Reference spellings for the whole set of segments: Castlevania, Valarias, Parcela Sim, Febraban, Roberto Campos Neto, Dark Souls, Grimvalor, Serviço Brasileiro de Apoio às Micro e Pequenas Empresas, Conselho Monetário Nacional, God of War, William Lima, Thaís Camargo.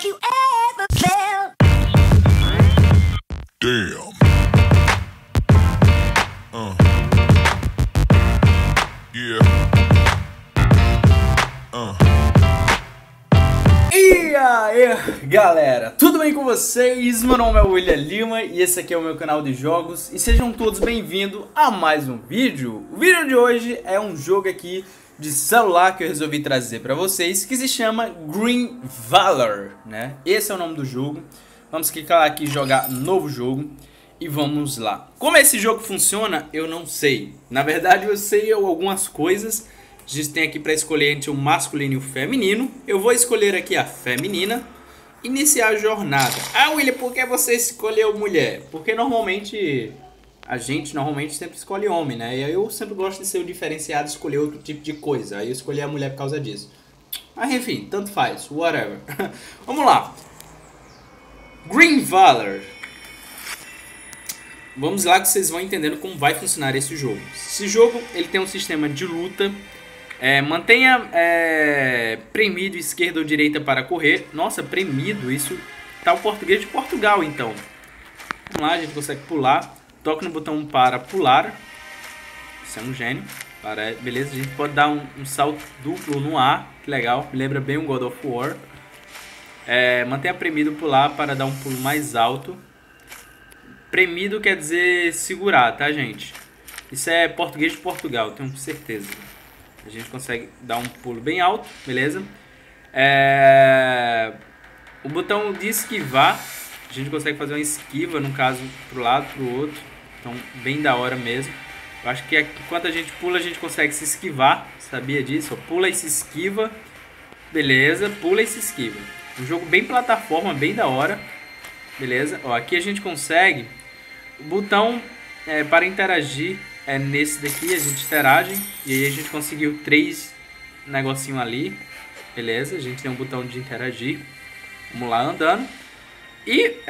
have you ever felt? Damn. E aí, galera, tudo bem com vocês? Meu nome é William Lima e esse aqui é o meu canal de jogos. E sejam todos bem-vindos a mais um vídeo. O vídeo de hoje é um jogo aqui de celular que eu resolvi trazer pra vocês, que se chama Grimvalor, né? Esse é o nome do jogo. Vamos clicar aqui, jogar novo jogo e vamos lá. Como esse jogo funciona, eu não sei. Na verdade, eu sei algumas coisas. A gente tem aqui para escolher entre o masculino e o feminino. Eu vou escolher aqui a feminina. Iniciar a jornada. Ah, William, por que você escolheu mulher? Porque normalmente, a gente normalmente sempre escolhe homem, né? E eu sempre gosto de ser o diferenciado e escolher outro tipo de coisa. Aí eu escolhi a mulher por causa disso. Mas enfim, tanto faz. Whatever. Vamos lá. Grimvalor. Vamos lá que vocês vão entendendo como vai funcionar esse jogo. Esse jogo, ele tem um sistema de luta. Mantenha premido esquerda ou direita para correr. Nossa, premido, isso tá o português de Portugal, então. Vamos lá, a gente consegue pular. Toque no botão para pular. Isso é um gênio. Beleza, a gente pode dar um salto duplo no ar. Que legal, me lembra bem um God of War. Mantenha premido pular para dar um pulo mais alto. Premido quer dizer segurar, tá, gente? Isso é português de Portugal, tenho certeza. A gente consegue dar um pulo bem alto, beleza? O botão de esquivar, a gente consegue fazer uma esquiva, no caso, pro lado, pro outro. Então, bem da hora mesmo. Eu acho que enquanto a gente pula, a gente consegue se esquivar. Sabia disso? Pula e se esquiva. Beleza, pula e se esquiva. Um jogo bem plataforma, bem da hora. Beleza? Ó, aqui a gente consegue o botão para interagir. Nesse daqui a gente interage e aí a gente conseguiu 3 negocinho ali. Beleza, a gente tem um botão de interagir. Vamos lá andando. E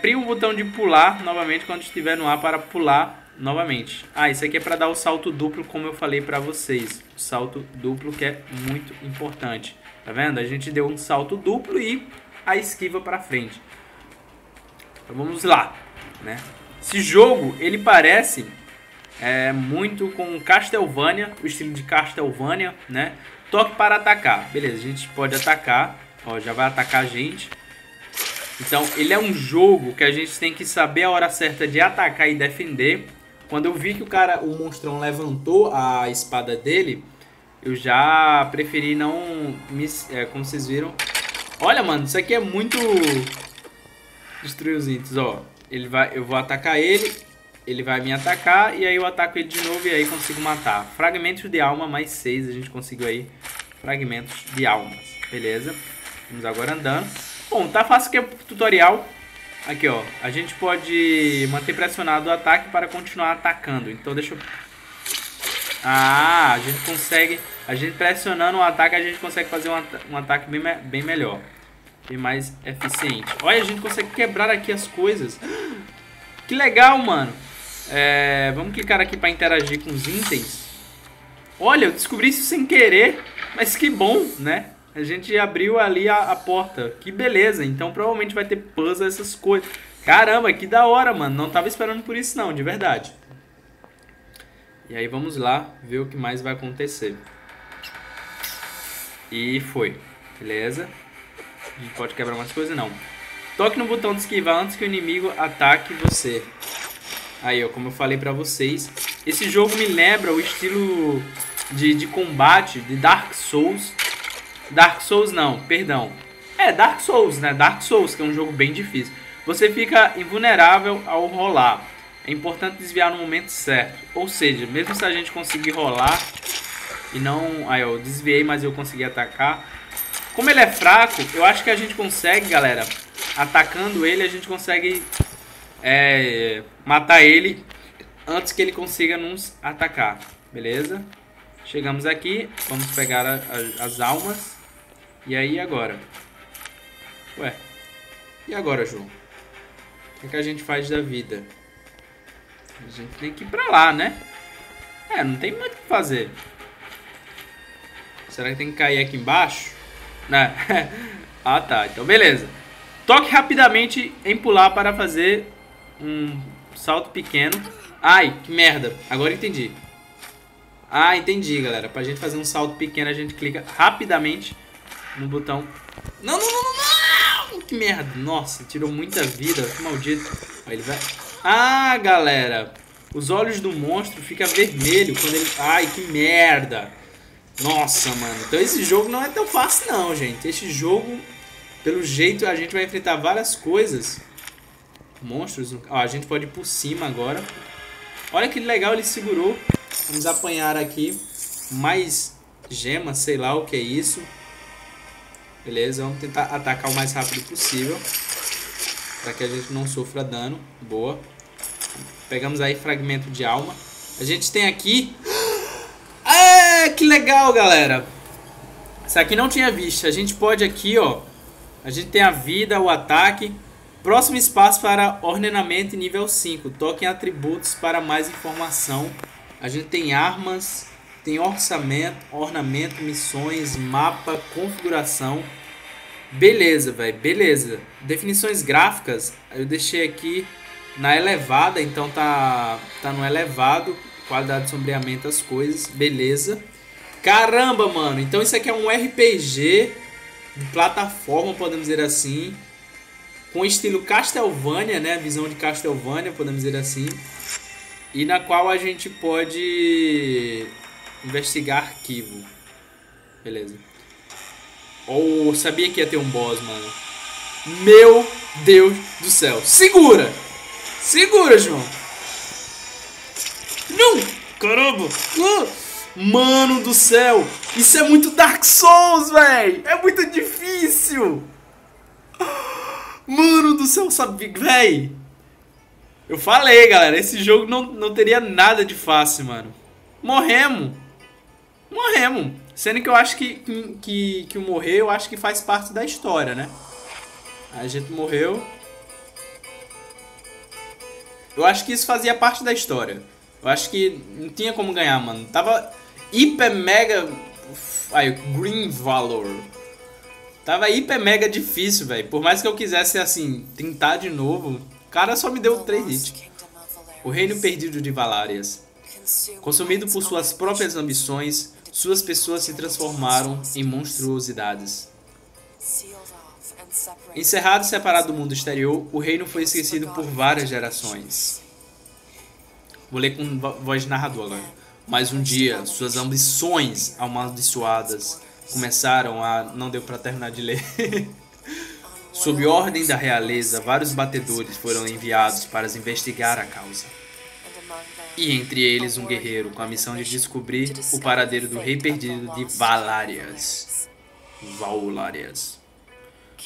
prima o botão de pular novamente quando estiver no ar para pular novamente. Ah, isso aqui é para dar o salto duplo como eu falei para vocês. O salto duplo que é muito importante. Tá vendo? A gente deu um salto duplo e a esquiva para frente. Então vamos lá, né? Esse jogo, ele parece... muito com Castlevania, o estilo de Castlevania, né? Toque para atacar. Beleza, a gente pode atacar. Ó, já vai atacar a gente. Então, ele é um jogo que a gente tem que saber a hora certa de atacar e defender. Quando eu vi que o monstrão levantou a espada dele, eu já preferi não... como vocês viram... Olha, mano, isso aqui é muito... Destruir os itens, ó. Eu vou atacar ele... Ele vai me atacar e aí eu ataco ele de novo e aí consigo matar. Fragmentos de alma mais 6, a gente conseguiu aí fragmentos de almas. Beleza? Vamos agora andando. Bom, tá fácil que é tutorial. Aqui, ó. A gente pode manter pressionado o ataque para continuar atacando. Então deixa eu... Ah, a gente consegue... A gente pressionando o ataque, a gente consegue fazer um ataque bem melhor. Bem mais eficiente. Olha, a gente consegue quebrar aqui as coisas. Que legal, mano. Vamos clicar aqui para interagir com os itens. Olha, eu descobri isso sem querer, mas que bom, né? A gente abriu ali a porta. Que beleza, então provavelmente vai ter puzzle, essas coisas. Caramba, que da hora, mano. Não tava esperando por isso não, de verdade. E aí vamos lá ver o que mais vai acontecer. E foi. Beleza. A gente pode quebrar umas coisas, não. Toque no botão de esquivar antes que o inimigo ataque você. Aí, ó, como eu falei pra vocês, esse jogo me lembra o estilo de combate de Dark Souls. Dark Souls não, perdão. Dark Souls, né? Dark Souls, que é um jogo bem difícil. Você fica invulnerável ao rolar. É importante desviar no momento certo. Ou seja, mesmo se a gente conseguir rolar e não... Aí, ó, eu desviei, mas eu consegui atacar. Como ele é fraco, eu acho que a gente consegue, galera, atacando ele, a gente consegue... matar ele antes que ele consiga nos atacar. Beleza? Chegamos aqui. Vamos pegar as almas. E aí agora? Ué. E agora, João? O que é que a gente faz da vida? A gente tem que ir pra lá, né? Não tem muito o que fazer. Será que tem que cair aqui embaixo? Não. Ah, tá. Então, beleza. Toque rapidamente em pular para fazer um salto pequeno. Ai, que merda. Agora entendi. Ah, entendi, galera. Pra gente fazer um salto pequeno, a gente clica rapidamente no botão... Não, não, não, não, não! Que merda. Nossa, tirou muita vida. Que maldito. Aí ele vai... Ah, galera. Os olhos do monstro ficam vermelhos quando ele... Ai, que merda. Nossa, mano. Então esse jogo não é tão fácil não, gente. Este jogo, pelo jeito, a gente vai enfrentar várias coisas. Monstros. Ó, a gente pode ir por cima agora. Olha que legal, ele segurou. Vamos apanhar aqui. Mais gemas, sei lá o que é isso. Beleza, vamos tentar atacar o mais rápido possível. Para que a gente não sofra dano. Boa. Pegamos aí fragmento de alma. A gente tem aqui... Ah, que legal, galera. Isso aqui não tinha visto. A gente pode aqui, ó. A gente tem a vida, o ataque. Próximo espaço para ordenamento nível 5. Toque em atributos para mais informação. A gente tem armas, tem ornamento, missões, mapa, configuração. Beleza, velho. Beleza. Definições gráficas. Eu deixei aqui... Na elevada, então tá no elevado, qualidade de sombreamento, as coisas, beleza. Caramba, mano, então isso aqui é um RPG de plataforma, podemos dizer assim. Com estilo Castlevania, né, visão de Castlevania, podemos dizer assim. E na qual a gente pode investigar arquivo. Beleza. Ou oh, sabia que ia ter um boss, mano. Meu Deus do céu, segura! Segura, João. Não! Caramba! Mano do céu! Isso é muito Dark Souls, velho! É muito difícil! Mano do céu, sabe, velho? Eu falei, galera. Esse jogo não teria nada de fácil, mano. Morremos. Sendo que eu acho que o morrer, eu acho que faz parte da história, né? A gente morreu... Eu acho que isso fazia parte da história. Eu acho que não tinha como ganhar, mano. Tava hiper mega... Aí, Grimvalor. Tava hiper mega difícil, velho. Por mais que eu quisesse, assim, tentar de novo, o cara só me deu 3 hits. O reino perdido de Valarias. Consumido por suas próprias ambições, suas pessoas se transformaram em monstruosidades. Encerrado e separado do mundo exterior, o reino foi esquecido por várias gerações. Vou ler com voz de narrador agora. Mas um dia, suas ambições amaldiçoadas começaram a... Não deu pra terminar de ler. Sob ordem da realeza, vários batedores foram enviados para investigar a causa. E entre eles um guerreiro com a missão de descobrir o paradeiro do rei perdido de Valarias.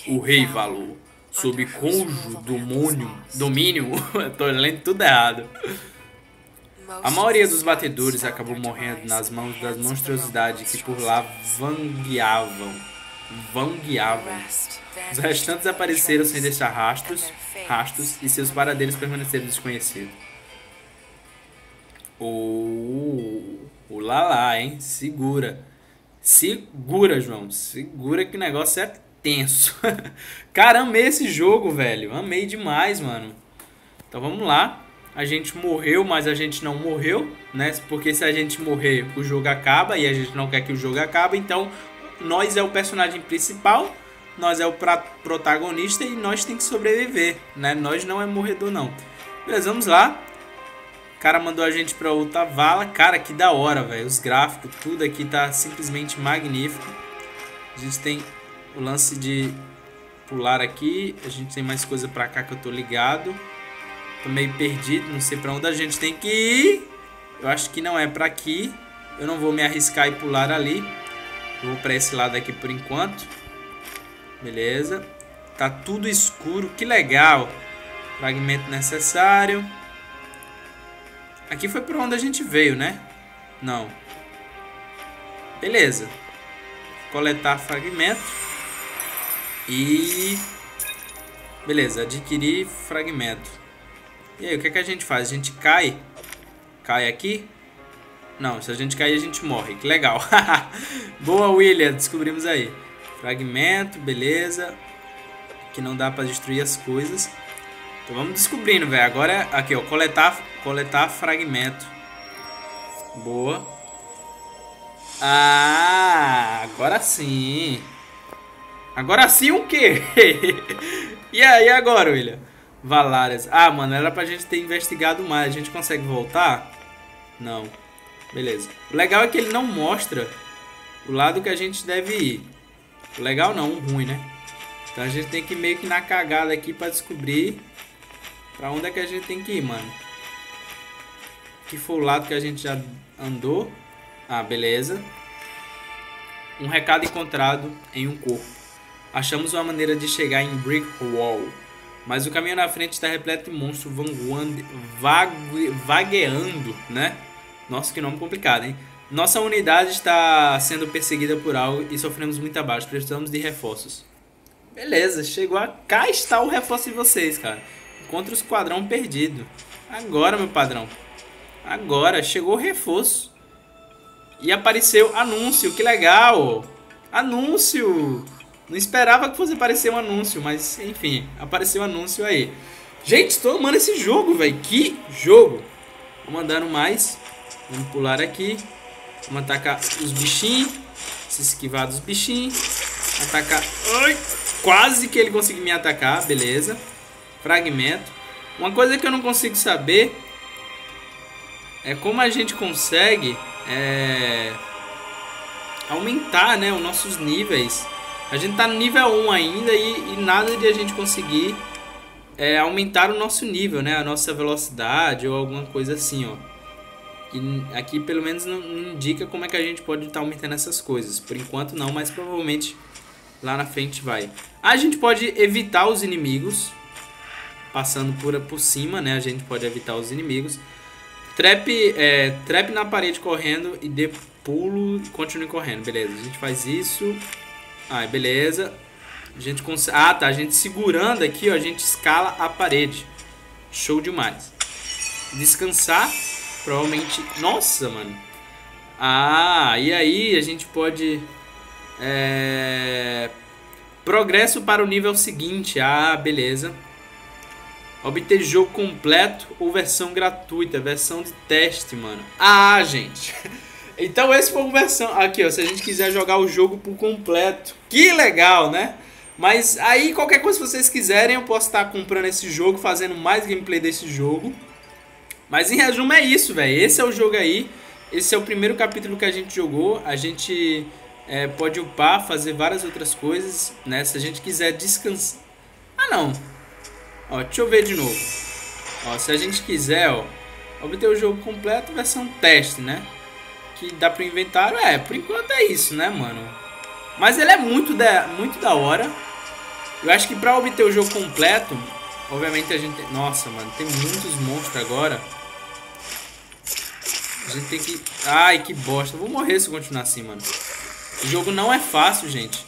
O rei Valor, sob cônjuge domínio, tô lendo tudo errado. A maioria dos batedores acabou morrendo nas mãos das monstruosidades que por lá vangueavam. Os restantes apareceram sem deixar rastros e seus paradeiros permaneceram desconhecidos. O Lala, hein? Segura, João. Segura que o negócio é tenso. Cara, amei esse jogo, velho. Amei demais, mano. Então vamos lá. A gente morreu, mas a gente não morreu, né? Porque se a gente morrer, o jogo acaba. E a gente não quer que o jogo acabe. Então, nós é o personagem principal. Nós é o protagonista. E nós tem que sobreviver, né? Nós não é morredor, não. Beleza, vamos lá. O cara mandou a gente pra outra vala. Cara, que da hora, velho. Os gráficos, tudo aqui tá simplesmente magnífico. A gente tem... O lance de pular aqui. A gente tem mais coisa pra cá que eu tô ligado. Tô meio perdido. Não sei pra onde a gente tem que ir. Eu acho que não é pra aqui. Eu não vou me arriscar e pular ali. Eu vou pra esse lado aqui por enquanto. Beleza. Tá tudo escuro. Que legal. Fragmento necessário. Aqui foi pra onde a gente veio, né? Não. Beleza. Coletar fragmento. E... Beleza, adquirir fragmento. E aí, o que é que a gente faz? A gente cai? Cai aqui? Não, se a gente cair, a gente morre. Que legal. Boa, William, descobrimos aí. Fragmento, beleza. Que não dá pra destruir as coisas. Então vamos descobrindo, velho. Agora, aqui, ó. Coletar fragmento. Boa. Ah, agora sim. Agora sim o quê? E aí, agora, William? Valarias. Ah, mano, era pra gente ter investigado mais. A gente consegue voltar? Não. Beleza. O legal é que ele não mostra o lado que a gente deve ir. O legal não, o ruim, né? Então a gente tem que ir meio que na cagada aqui pra descobrir pra onde é que a gente tem que ir, mano. Que foi o lado que a gente já andou. Ah, beleza. Um recado encontrado em um corpo. Achamos uma maneira de chegar em Grimvalor, mas o caminho na frente está repleto de monstros vagueando, né? Nossa, que nome complicado, hein? Nossa unidade está sendo perseguida por algo e sofremos muito abaixo. Precisamos de reforços. Beleza, chegou a... Cá está o reforço de vocês, cara. Encontre o esquadrão perdido. Agora, meu padrão. Agora, chegou o reforço. E apareceu anúncio, que legal. Anúncio. Não esperava que fosse aparecer um anúncio, mas enfim, apareceu um anúncio aí. Gente, estou amando esse jogo, velho. Que jogo. Vamos andando mais. Vamos pular aqui. Vamos atacar os bichinhos. Se esquivar dos bichinhos. Atacar. Ai, quase que ele conseguiu me atacar. Beleza. Fragmento. Uma coisa que eu não consigo saber é como a gente consegue aumentar, né, os nossos níveis. A gente tá no nível 1 ainda e nada de a gente conseguir aumentar o nosso nível, né, a nossa velocidade ou alguma coisa assim, ó. E aqui pelo menos não indica como é que a gente pode estar aumentando essas coisas. Por enquanto não, mas provavelmente lá na frente vai. A gente pode evitar os inimigos passando por cima, né? A gente pode evitar os inimigos. Trap na parede correndo e dê pulo e continue correndo. Beleza, a gente faz isso. Ah, beleza. A gente tá, a gente segurando aqui, ó, a gente escala a parede. Show demais. Descansar. Provavelmente... Nossa, mano. Ah, e aí a gente pode... Progresso para o nível seguinte. Ah, beleza. Obter jogo completo ou versão gratuita. Versão de teste, mano. Ah, gente. Então esse foi uma versão... Aqui, ó. Se a gente quiser jogar o jogo por completo. Que legal, né? Mas aí qualquer coisa que vocês quiserem, eu posso estar comprando esse jogo, fazendo mais gameplay desse jogo. Mas em resumo é isso, velho. Esse é o jogo aí. Esse é o primeiro capítulo que a gente jogou. A gente pode upar, fazer várias outras coisas, né? Se a gente quiser descansar... Ah, não. Ó, deixa eu ver de novo. Ó, se a gente quiser, ó, obter o jogo completo, versão teste, né? Que dá pro inventário. É, por enquanto é isso, né, mano? Mas ele é muito da hora. Eu acho que pra obter o jogo completo... Obviamente a gente... Nossa, mano, tem muitos monstros agora. A gente tem que... Ai, que bosta. Eu vou morrer se eu continuar assim, mano. O jogo não é fácil, gente.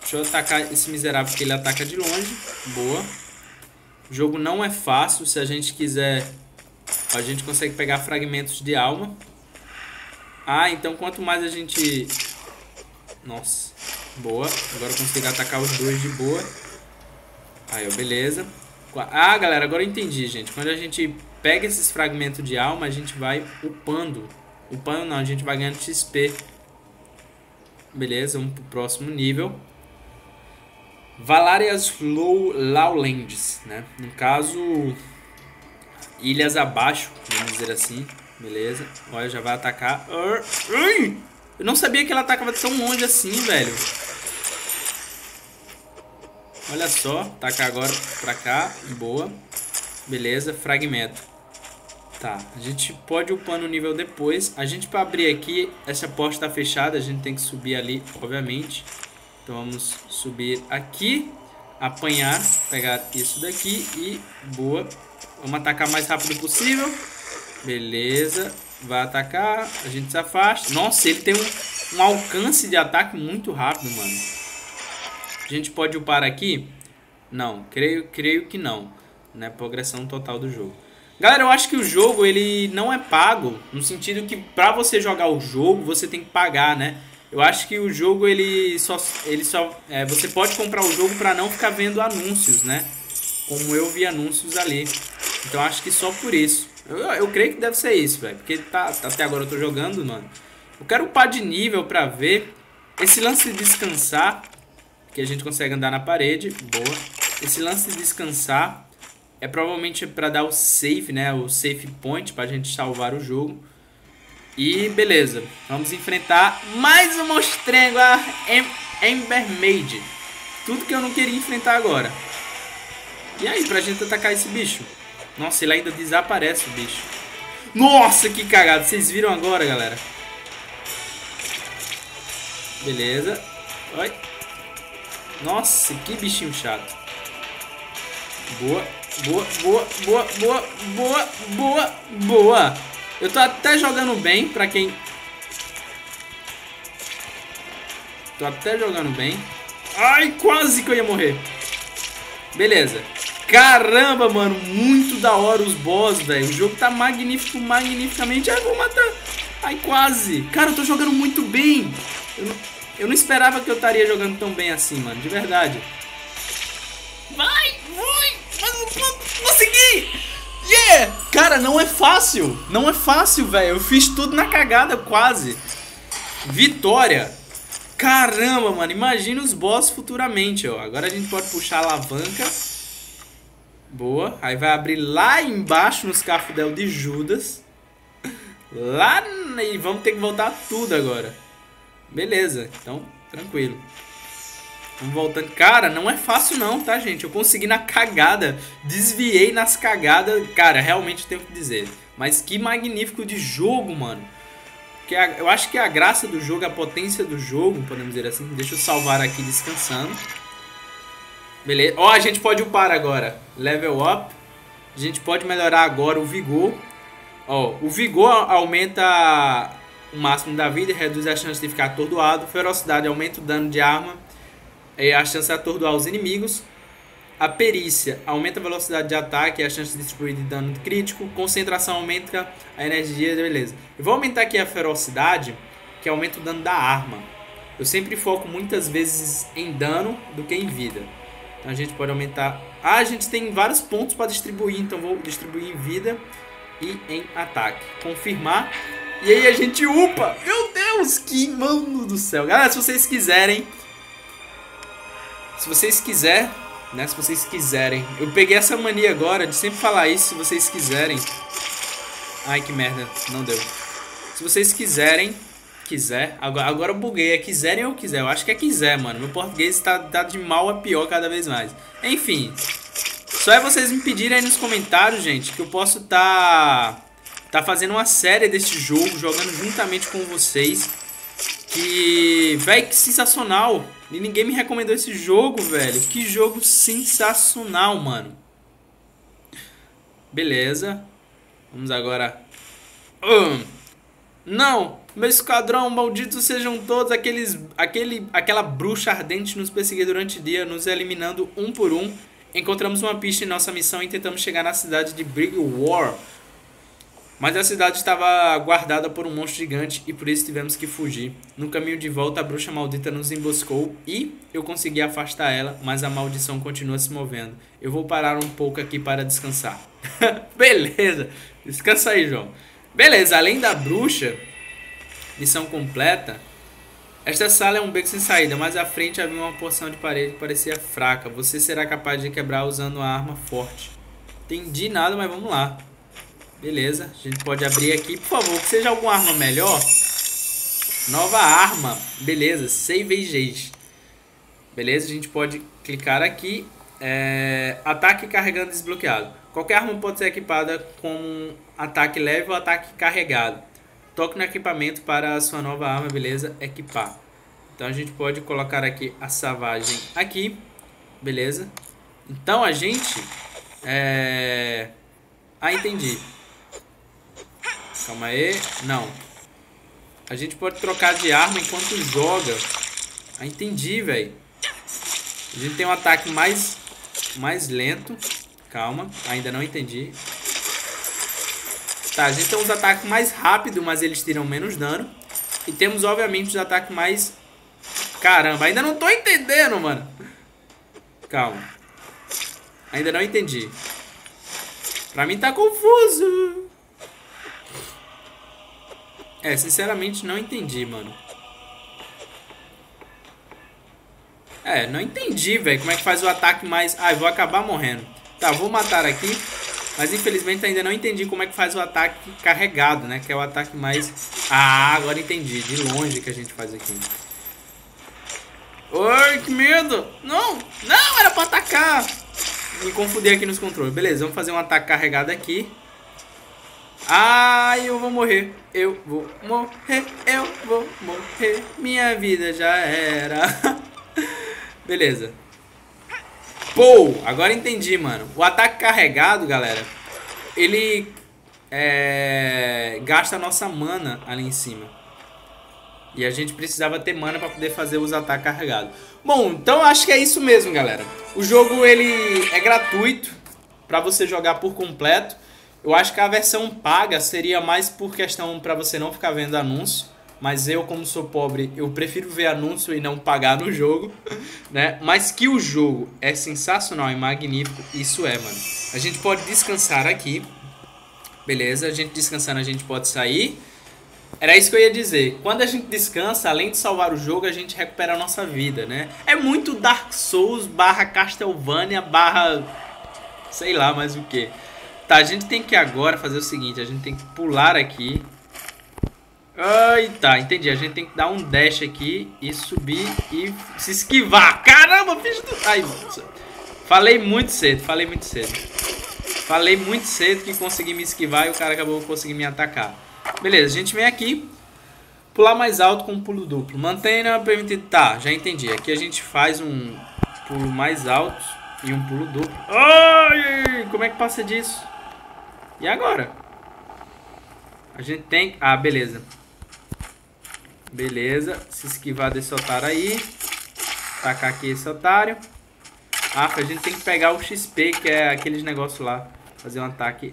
Deixa eu atacar esse miserável, porque ele ataca de longe. Boa. O jogo não é fácil. Se a gente quiser... A gente consegue pegar fragmentos de alma. Ah, então quanto mais a gente... Nossa. Boa. Agora eu consigo atacar os dois de boa. Aí, ó, beleza. Ah, galera, agora eu entendi, gente. Quando a gente pega esses fragmentos de alma, a gente vai upando. Upando não, a gente vai ganhando XP. Beleza, vamos pro próximo nível. Valarias Lowlands, né? No caso, ilhas abaixo, vamos dizer assim. Beleza. Olha, já vai atacar. Eu não sabia que ela atacava tão longe assim, velho. Olha só, tacar agora pra cá, boa. Beleza, fragmento. Tá, a gente pode upar no nível depois. A gente pra abrir aqui, essa porta tá fechada, a gente tem que subir ali, obviamente. Então vamos subir aqui, apanhar, pegar isso daqui e boa. Vamos atacar o mais rápido possível. Beleza, vai atacar, a gente se afasta. Nossa, ele tem um alcance de ataque muito rápido, mano. A gente pode upar aqui? Não, creio que não, né? Progressão total do jogo. Galera, eu acho que o jogo ele não é pago, no sentido que pra você jogar o jogo, você tem que pagar, né? Eu acho que o jogo, ele só você pode comprar o jogo para não ficar vendo anúncios, né? Como eu vi anúncios ali. Então acho que só por isso. Eu creio que deve ser isso, velho. Porque até agora eu tô jogando, mano. Eu quero upar de nível pra ver. Esse lance de descansar, que a gente consegue andar na parede. Boa. Esse lance de descansar é provavelmente pra dar o save, né? O save point pra gente salvar o jogo. E beleza, vamos enfrentar mais um monstrengo, a Ember Maid. Tudo que eu não queria enfrentar agora. E aí, pra gente atacar esse bicho? Nossa, ele ainda desaparece, o bicho. Nossa, que cagada. Vocês viram agora, galera? Beleza. Oi. Nossa, que bichinho chato. Boa, boa, boa, boa, boa, boa, boa, boa. Eu tô até jogando bem, pra quem... Tô até jogando bem. Ai, quase que eu ia morrer. Beleza. Caramba, mano. Muito da hora os boss, velho. O jogo tá magnífico, magnificamente. Ai, vou matar. Ai, quase. Cara, eu tô jogando muito bem. Eu não esperava que eu estaria jogando tão bem assim, mano. De verdade. Vai, vai. Consegui. Yeah! Cara, não é fácil. Não é fácil, velho. Eu fiz tudo na cagada, quase. Vitória. Caramba, mano. Imagina os boss futuramente, ó. Agora a gente pode puxar a alavanca. Boa. Aí vai abrir lá embaixo no escafundel de Judas. Lá... E vamos ter que voltar tudo agora. Beleza. Então, tranquilo. Vamos voltando. Cara, não é fácil não, tá, gente? Eu consegui na cagada. Desviei nas cagadas. Cara, realmente tenho que dizer. Mas que magnífico de jogo, mano. Eu acho que a graça do jogo, a potência do jogo, podemos dizer assim. Deixa eu salvar aqui descansando. Beleza. Ó, a gente pode upar agora. Level up. A gente pode melhorar agora o vigor. Ó, o vigor aumenta o máximo da vida e reduz a chance de ficar atordoado. Ferocidade aumenta o dano de arma. É a chance de atordoar os inimigos. A perícia aumenta a velocidade de ataque e a chance de destruir de dano crítico. Concentração aumenta a energia. Beleza. Eu vou aumentar aqui a ferocidade, que aumenta o dano da arma. Eu sempre foco muitas vezes em dano do que em vida. Então a gente pode aumentar... Ah, a gente tem vários pontos para distribuir. Então vou distribuir em vida e em ataque. Confirmar. E aí a gente upa. Meu Deus, que mano do céu. Galera, se vocês quiserem... Se vocês quiserem. Eu peguei essa mania agora de sempre falar isso, se vocês quiserem. Ai, que merda. Não deu. Se vocês quiserem. Quiser. Agora eu buguei. É quiserem ou quiser? Eu acho que é quiser, mano. Meu português tá de mal a pior cada vez mais. Enfim. Só é vocês me pedirem aí nos comentários, gente, que eu posso tá fazendo uma série desse jogo, jogando juntamente com vocês. Que... Véi, que sensacional. E ninguém me recomendou esse jogo, velho. Que jogo sensacional, mano. Beleza. Vamos agora. Não! Meu esquadrão, malditos sejam todos aquela bruxa ardente nos perseguiu durante o dia, nos eliminando um por um. Encontramos uma pista em nossa missão e tentamos chegar na cidade de Grimvalor. Mas a cidade estava guardada por um monstro gigante e por isso tivemos que fugir. No caminho de volta, a bruxa maldita nos emboscou e eu consegui afastar ela, mas a maldição continua se movendo. Eu vou parar um pouco aqui para descansar. Beleza, descansa aí, João. Beleza, além da bruxa, missão completa. Esta sala é um beco sem saída, mas à frente havia uma porção de parede que parecia fraca. Você será capaz de quebrar usando uma arma forte. Entendi nada, mas vamos lá. Beleza, a gente pode abrir aqui. Por favor, que seja alguma arma melhor. Nova arma. Beleza, save. Beleza, a gente pode clicar aqui. Ataque carregando desbloqueado. Qualquer arma pode ser equipada com ataque leve ou ataque carregado. Toque no equipamento para a sua nova arma. Beleza, equipar. Então a gente pode colocar aqui a savagem aqui. Beleza. Então a gente... Ah, entendi. Calma aí. Não. A gente pode trocar de arma enquanto joga. Ah, entendi, velho. A gente tem um ataque mais lento. Calma. Ainda não entendi. Tá, a gente tem uns ataques mais rápidos, mas eles tiram menos dano. E temos, obviamente, os ataques mais... Caramba, ainda não tô entendendo, mano. Calma. Ainda não entendi. Pra mim tá confuso. É, sinceramente, não entendi, mano. É, não entendi, velho. Como é que faz o ataque mais... Ah, eu vou acabar morrendo. Tá, vou matar aqui. Mas infelizmente ainda não entendi como é que faz o ataque carregado, né? Que é o ataque mais... Ah, agora entendi. De longe que a gente faz aqui. Ai, que medo! Não! Não, era pra atacar! Me confundi aqui nos controles. Beleza, vamos fazer um ataque carregado aqui. Ai, eu vou morrer. Eu vou morrer. Eu vou morrer. Minha vida já era. Beleza. Pô, agora entendi, mano. O ataque carregado, galera, ele gasta a nossa mana ali em cima. E a gente precisava ter mana pra poder fazer os ataques carregados. Bom, então acho que é isso mesmo, galera. O jogo, ele é gratuito pra você jogar por completo. Eu acho que a versão paga seria mais por questão pra você não ficar vendo anúncio. Mas eu, como sou pobre, eu prefiro ver anúncio e não pagar no jogo, né? Mas que o jogo é sensacional e magnífico, isso é, mano. A gente pode descansar aqui. Beleza, a gente descansando, a gente pode sair. Era isso que eu ia dizer. Quando a gente descansa, além de salvar o jogo, a gente recupera a nossa vida, né? É muito Dark Souls barra Castlevania barra... sei lá mais o que. Tá, a gente tem que agora fazer o seguinte. A gente tem que pular aqui. Ai, tá, entendi. A gente tem que dar um dash aqui e subir e se esquivar. Caramba, bicho do... Ai, falei muito cedo que consegui me esquivar e o cara acabou conseguindo me atacar. Beleza, a gente vem aqui. Pular mais alto com um pulo duplo. Mantenha permitido. Tá, já entendi. Aqui a gente faz um pulo mais alto e um pulo duplo. Ai, como é que passa disso? E agora? A gente tem... Ah, beleza. Beleza, se esquivar desse otário aí. Tacar aqui esse otário. Ah, a gente tem que pegar o XP, que é aqueles negócios lá. Fazer um ataque.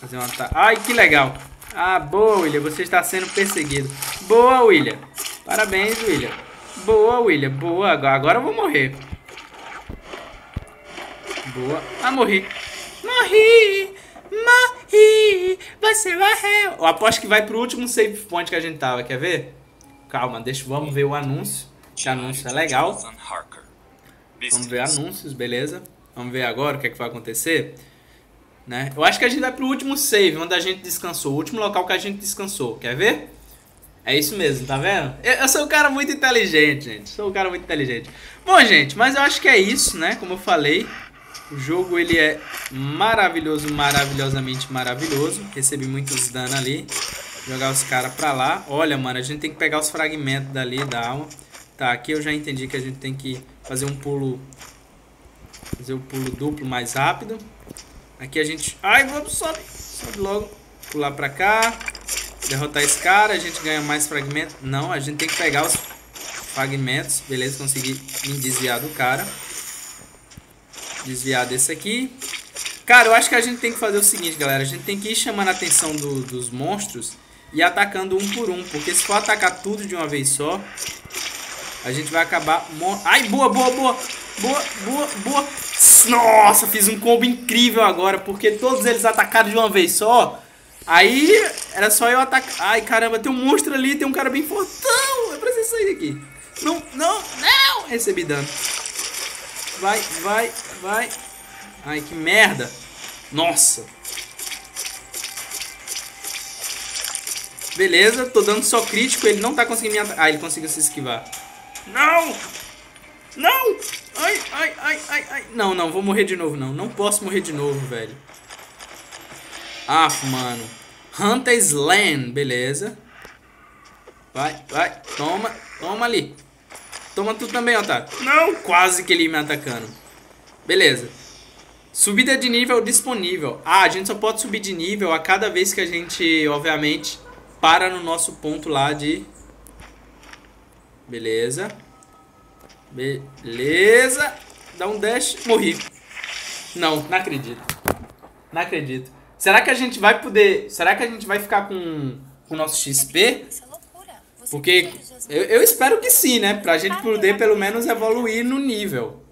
Fazer um ataque. Ai, que legal. Ah, boa, William. Você está sendo perseguido. Boa, William. Parabéns, William. Boa, William. Boa. Agora eu vou morrer. Boa. Ah, morri. Morri. Morri. Você morreu. Eu aposto que vai pro último save point que a gente tava. Quer ver? Calma, deixa, vamos ver o anúncio. Que anúncio é legal. Vamos ver anúncios, beleza? Vamos ver agora o que é que vai acontecer, né? Eu acho que a gente vai pro último save, onde a gente descansou. O último local que a gente descansou. Quer ver? É isso mesmo, tá vendo? Eu sou um cara muito inteligente, gente. Sou um cara muito inteligente. Bom, gente, mas eu acho que é isso, né? Como eu falei, o jogo, ele é maravilhoso, maravilhosamente maravilhoso. Recebi muitos danos ali. Jogar os caras pra lá. Olha, mano, a gente tem que pegar os fragmentos dali da alma. Tá, aqui eu já entendi que a gente tem que fazer um pulo. Fazer o pulo duplo mais rápido. Aqui a gente... Ai, vamos, sobe. Sobe logo. Pular pra cá. Derrotar esse cara. A gente ganha mais fragmentos. Não, a gente tem que pegar os fragmentos. Beleza, consegui me desviar do cara. Desviar desse aqui. Cara, eu acho que a gente tem que fazer o seguinte, galera. A gente tem que ir chamando a atenção dos monstros e atacando um por um. Porque se for atacar tudo de uma vez só, a gente vai acabar... Ai, boa, boa, boa. Boa, boa, boa. Nossa, fiz um combo incrível agora. Porque todos eles atacaram de uma vez só. Aí era só eu atacar. Ai, caramba, tem um monstro ali. Tem um cara bem fortão. Eu preciso sair daqui. Não, não, não. Recebi dano. Vai, vai, vai. Ai, que merda. Nossa. Beleza, tô dando só crítico. Ele não tá conseguindo me atacar. Ah, ele conseguiu se esquivar. Não! Não! Ai, ai, ai, ai, ai. Não, não, vou morrer de novo, não. Não posso morrer de novo, velho. Ah, mano. Hunter's Land, beleza. Vai, vai, toma. Toma ali. Toma tu também, otário. Não! Quase que ele ia me atacando. Beleza. Subida de nível disponível. Ah, a gente só pode subir de nível a cada vez que a gente, obviamente, para no nosso ponto lá de... Beleza. Beleza. Dá um dash. Morri. Não, não acredito. Não acredito. Será que a gente vai poder... Será que a gente vai ficar com o nosso XP? Porque eu espero que sim, né? Pra gente poder pelo menos evoluir no nível.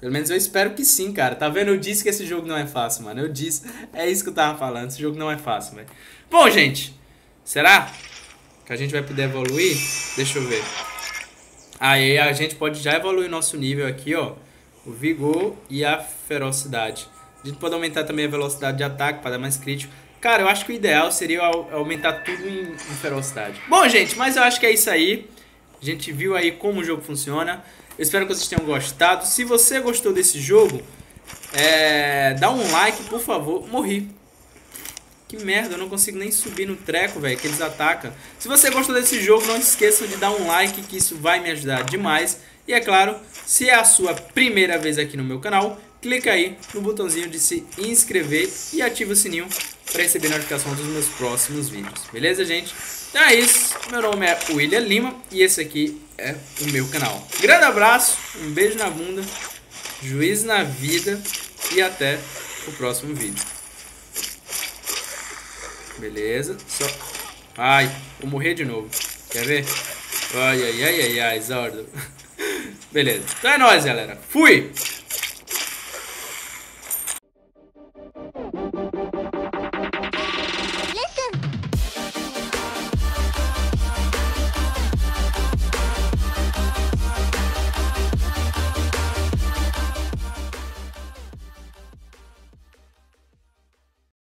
Pelo menos eu espero que sim, cara. Tá vendo? Eu disse que esse jogo não é fácil, mano. Eu disse. É isso que eu tava falando. Esse jogo não é fácil, velho. Bom, gente. Será que a gente vai poder evoluir? Deixa eu ver. Aí a gente pode já evoluir nosso nível aqui, ó. O vigor e a ferocidade. A gente pode aumentar também a velocidade de ataque para dar mais crítico. Cara, eu acho que o ideal seria aumentar tudo em ferocidade. Bom, gente, mas eu acho que é isso aí. A gente viu aí como o jogo funciona. Eu espero que vocês tenham gostado. Se você gostou desse jogo, dá um like, por favor. Morri. Que merda, eu não consigo nem subir no treco, velho, que eles atacam. Se você gostou desse jogo, não esqueça de dar um like, que isso vai me ajudar demais. E é claro, se é a sua primeira vez aqui no meu canal, clica aí no botãozinho de se inscrever e ativa o sininho para receber notificação dos meus próximos vídeos. Beleza, gente? Então é isso. Meu nome é William Lima e esse aqui é o meu canal. Grande abraço, um beijo na bunda, juízo na vida e até o próximo vídeo. Beleza. Só... Ai, vou morrer de novo. Quer ver? Ai, ai, ai, ai, ai, Zordo. Beleza. Então é nóis, galera. Fui!